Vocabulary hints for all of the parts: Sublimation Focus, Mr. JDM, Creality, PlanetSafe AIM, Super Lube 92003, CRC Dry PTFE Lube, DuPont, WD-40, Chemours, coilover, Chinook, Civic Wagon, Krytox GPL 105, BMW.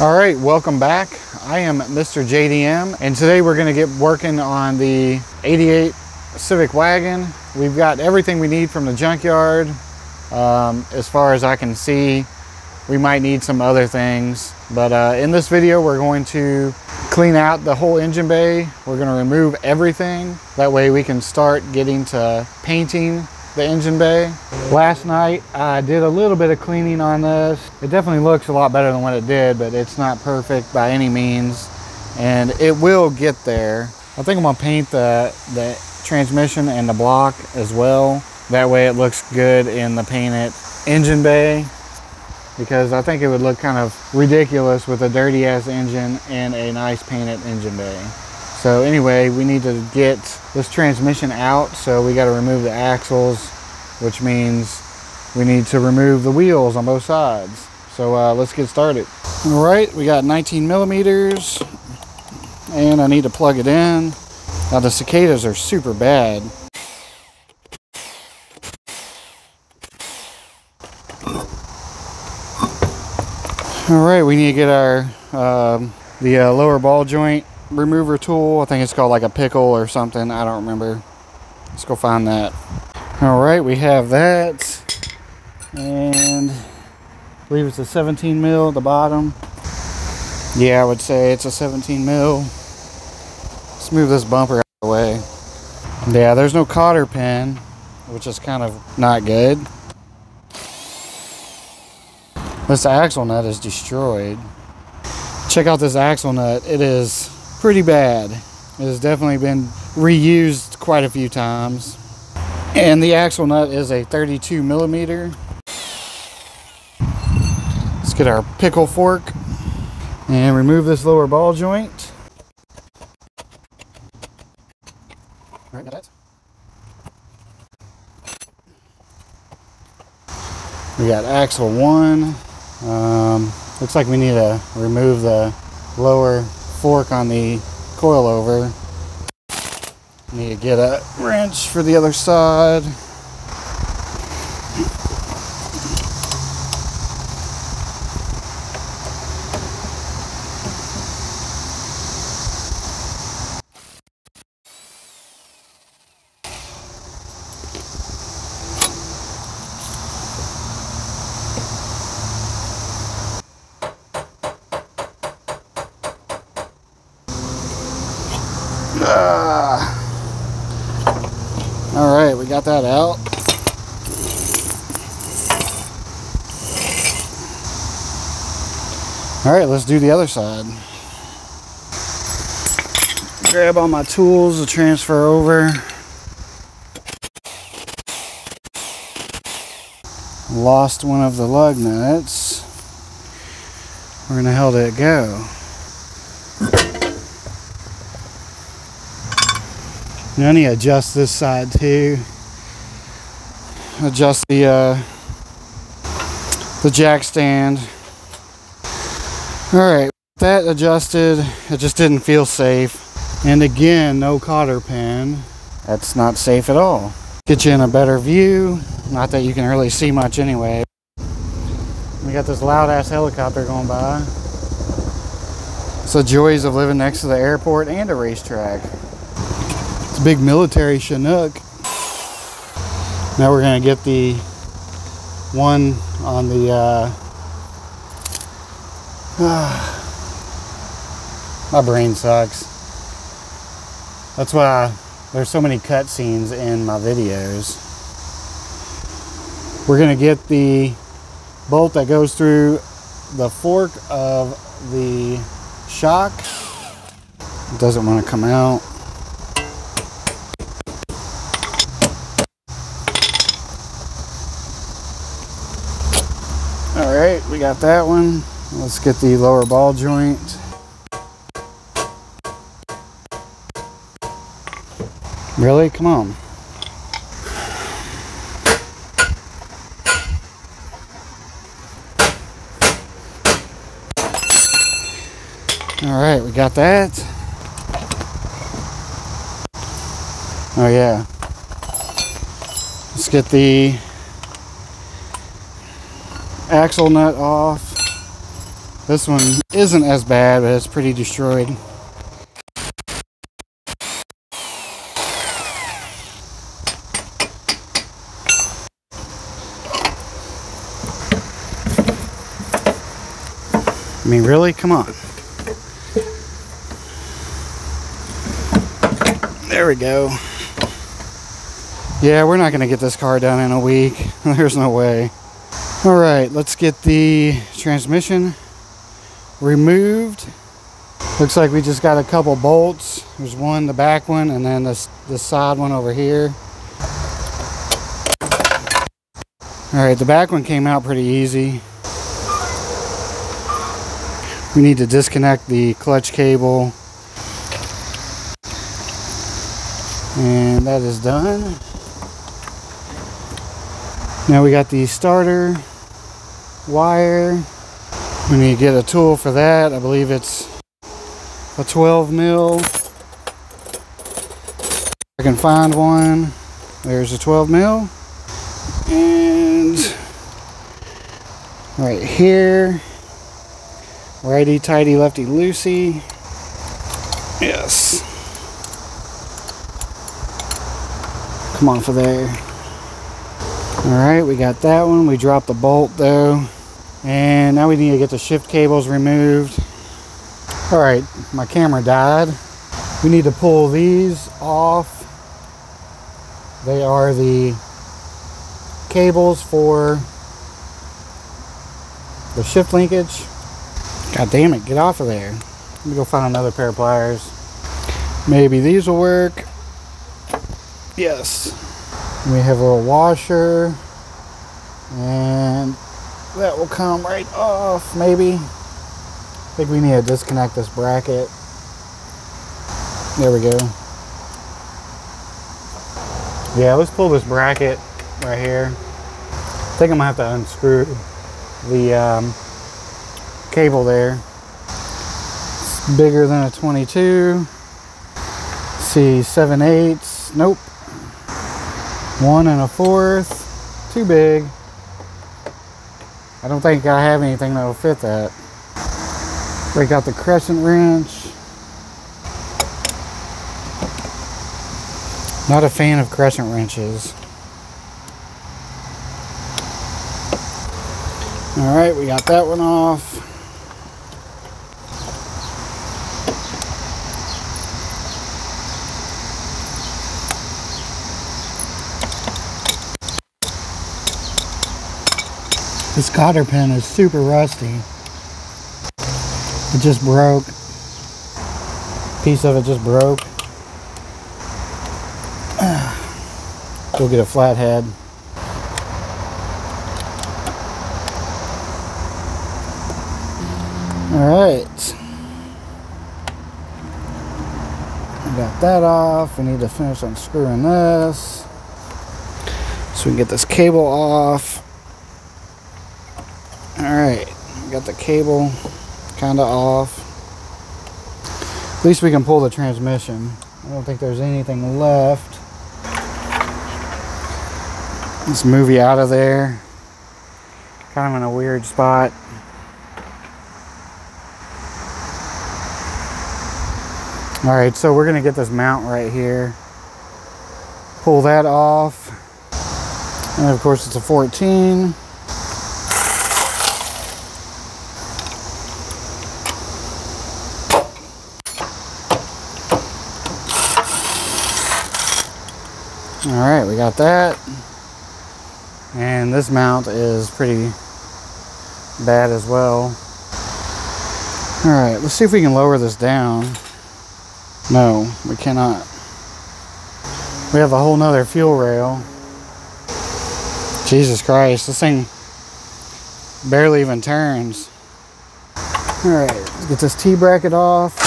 All right, welcome back. I am Mr. JDM, and today we're gonna get working on the 88 Civic Wagon. We've got everything we need from the junkyard. As far as I can see, we might need some other things, but in this video, we're going to clean out the whole engine bay. We're gonna remove everything. That way we can start getting to painting the engine bay. Last night I did a little bit of cleaning on this. It definitely looks a lot better than what it did, but it's not perfect by any means, and it will get there. I think I'm gonna paint the transmission and the block as well. That way it looks good in the painted engine bay, because I think it would look kind of ridiculous with a dirty ass engine and a nice painted engine bay. So anyway, we need to get this transmission out, so we got to remove the axles, which means we need to remove the wheels on both sides. So let's get started. All right, we got 19 millimeters, and I need to plug it in. Now the cicadas are super bad. All right, we need to get our lower ball joint remover tool. I think it's called like a pickle or something. I don't remember. Let's go find that. All right, we have that, and I believe it's a 17 mil at the bottom. Yeah, I would say it's a 17 mil. Let's move this bumper out of the way. Yeah, there's no cotter pin, which is kind of not good. This axle nut is destroyed. Check out this axle nut. It is pretty bad. It has definitely been reused quite a few times. And the axle nut is a 32 millimeter. Let's get our pickle fork and remove this lower ball joint. All right, got that. We got axle one. Looks like we need to remove the lower fork on the coilover. Need to get a wrench for the other side. All right, we got that out. All right, let's do the other side. Grab all my tools to transfer over. Lost one of the lug nuts. Where in the hell did it go? I need to adjust this side too. Adjust the jack stand. All right, that adjusted. It just didn't feel safe. And again, no cotter pin. That's not safe at all. Get you in a better view. Not that you can really see much anyway. We got this loud ass helicopter going by. It's the joys of living next to the airport and a racetrack. Big military Chinook. Now we're gonna get the one on the my brain sucks. That's why there's so many cutscenes in my videos. We're gonna get the bolt that goes through the fork of the shock. It doesn't want to come out. Alright, we got that one. Let's get the lower ball joint. Really? Come on. Alright, we got that. Oh yeah. Let's get the axle nut off. This one isn't as bad, but it's pretty destroyed. I mean, really? Come on. There we go. Yeah, we're not going to get this car done in a week. There's no way. All right, let's get the transmission removed. Looks like we just got a couple bolts. There's one, the back one, and then the side one over here. All right, the back one came out pretty easy. We need to disconnect the clutch cable. And that is done. Now we got the starter wire. We need to get a tool for that. I believe it's a 12 mil. If I can find one. There's a 12 mil. And right here. Righty tighty, lefty loosey. Yes. Come on for there. Alright, we got that one. We dropped the bolt though. And now we need to get the shift cables removed. Alright, my camera died. We need to pull these off. They are the cables for the shift linkage. God damn it, get off of there. Let me go find another pair of pliers. Maybe these will work. Yes. We have a little washer and that will come right off, maybe. I think we need to disconnect this bracket. There we go. Yeah, let's pull this bracket right here. I think I'm gonna have to unscrew the cable there. It's bigger than a 22. Let's see, 7/8. Nope. 1 1/4, too big. I don't think I have anything that will fit that. Break out the crescent wrench. Not a fan of crescent wrenches. All right, we got that one off. This cotter pin is super rusty. It just broke. A piece of it just broke. Go get a flathead. Alright. We got that off. We need to finish unscrewing this. So we can get this cable off. Alright, got the cable kind of off. At least we can pull the transmission. I don't think there's anything left. Let's move you out of there. Kind of in a weird spot. Alright, so we're going to get this mount right here. Pull that off. And of course it's a 14. Alright, we got that. And this mount is pretty bad as well. Alright, let's see if we can lower this down. No, we cannot. We have a whole nother fuel rail. Jesus Christ, this thing barely even turns. Alright, let's get this T-bracket off.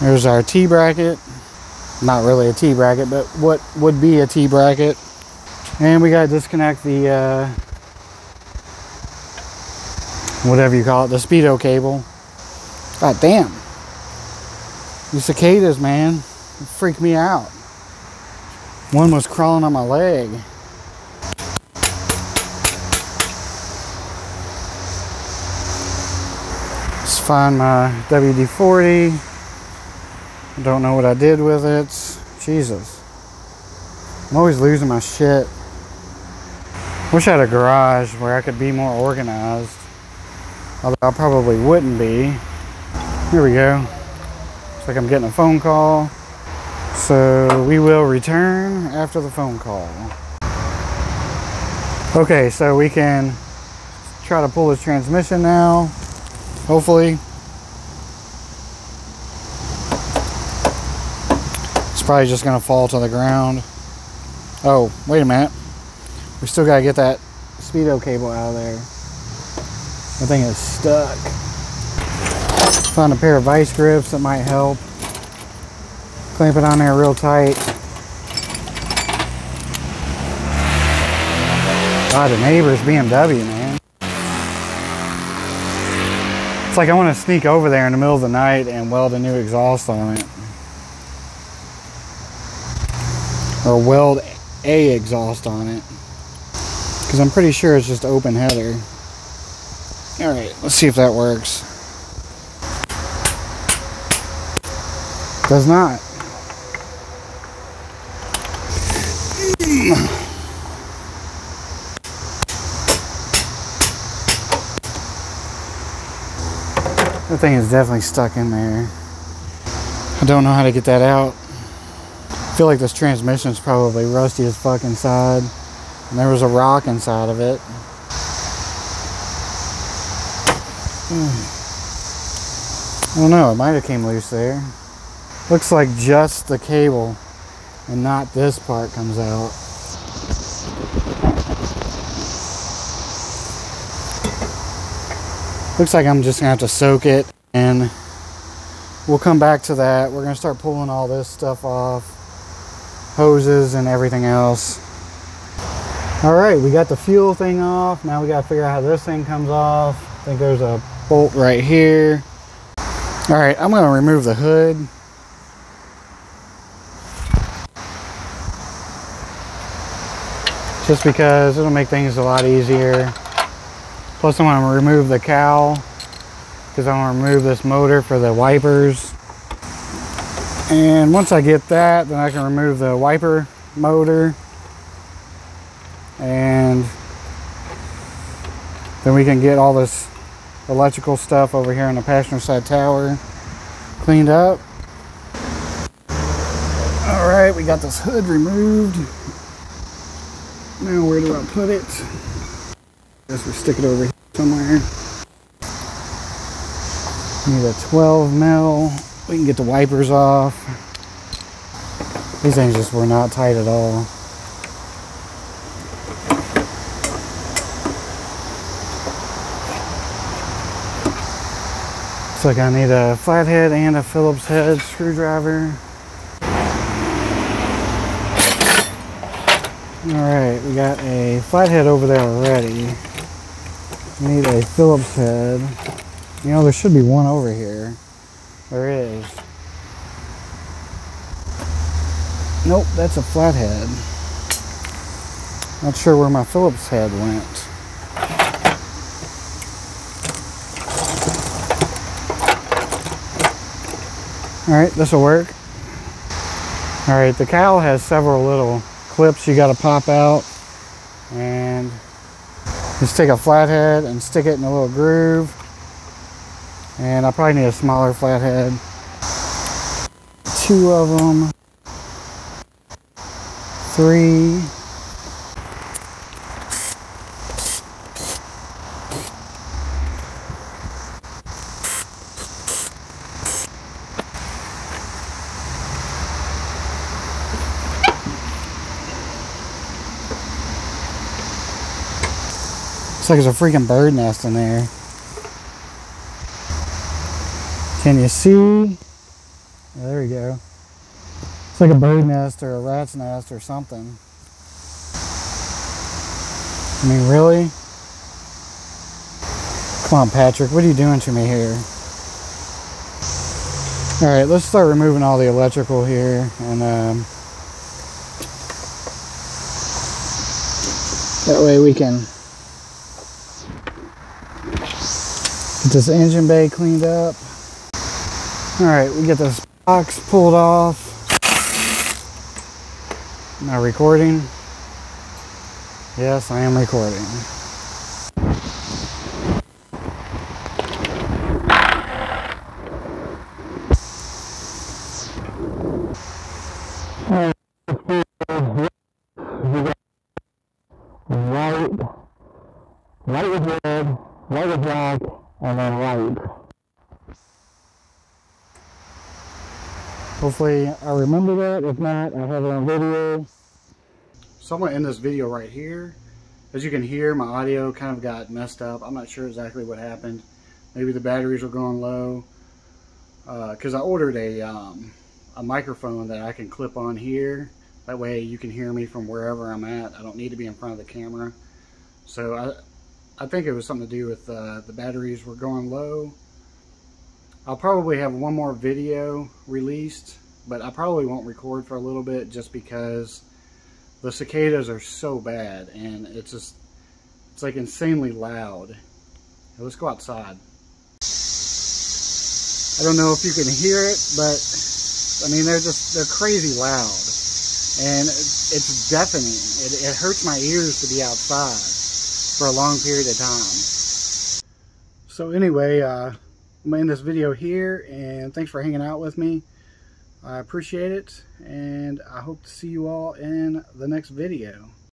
There's our T-bracket. not really a T-bracket, but what would be a T-bracket. And we got to disconnect the, whatever you call it, the speedo cable. God damn. These cicadas, man, it freaked me out. One was crawling on my leg. Let's find my WD-40. I don't know what I did with it. Jesus. I'm always losing my shit. Wish I had a garage where I could be more organized. Although I probably wouldn't be. Here we go. It's like I'm getting a phone call. So we will return after the phone call. Okay, so we can try to pull this transmission now, hopefully. It's probably just gonna fall to the ground. Oh, wait a minute. We still gotta get that speedo cable out of there. That thing is stuck. Found a pair of vice grips that might help. Clamp it on there real tight. God, the neighbor's BMW, man. It's like I want to sneak over there in the middle of the night and weld a new exhaust on it. Or weld a exhaust on it. Because I'm pretty sure it's just open header. Alright, let's see if that works. Does not. That thing is definitely stuck in there. I don't know how to get that out. I feel like this transmission is probably rusty as fuck inside, and there was a rock inside of it. I don't know, it might have came loose there. Looks like just the cable and not this part comes out. Looks like I'm just gonna have to soak it, and we'll come back to that. We're gonna start pulling all this stuff off, hoses and everything else. All right, we got the fuel thing off. Now we gotta figure out how this thing comes off. I think there's a bolt right here. All right, I'm gonna remove the hood. Just because it'll make things a lot easier. Plus I want to remove the cowl because I want to remove this motor for the wipers. And once I get that, then I can remove the wiper motor. And then we can get all this electrical stuff over here on the passenger side tower cleaned up. All right, we got this hood removed. Now where do I put it? I guess we'll stick it over here somewhere. Need a 12 mil. We can get the wipers off. These things just were not tight at all. Looks like I need a flathead and a Phillips head screwdriver. Alright, we got a flathead over there already. We need a Phillips head. You know, there should be one over here. There is. Nope, that's a flathead. Not sure where my Phillips head went. Alright, this'll work. Alright, the cowl has several little clips you got to pop out, and just take a flathead and stick it in a little groove. And I probably need a smaller flathead, two of them, three. It's like there's a freaking bird nest in there. Can you see? There we go. It's like a bird nest or a rat's nest or something. I mean, really? Come on, Patrick, what are you doing to me here? All right, let's start removing all the electrical here, and that way we can get this engine bay cleaned up. All right, we get this box pulled off. Am I recording? Yes, I am recording. White with red, white with black, and then white. Hopefully I remember that. If not, I have it on video. So I'm going to end this video right here. As you can hear, my audio kind of got messed up. I'm not sure exactly what happened. Maybe the batteries were going low. Because I ordered a microphone that I can clip on here. That way you can hear me from wherever I'm at. I don't need to be in front of the camera. So I think it was something to do with the batteries were going low. I'll probably have one more video released, but I probably won't record for a little bit just because the cicadas are so bad, and it's like insanely loud. Now, let's go outside. I don't know if you can hear it, but I mean, they're crazy loud, and it's deafening. It hurts my ears to be outside for a long period of time. So anyway, I'm gonna end this video here, and thanks for hanging out with me. I appreciate it, and I hope to see you all in the next video.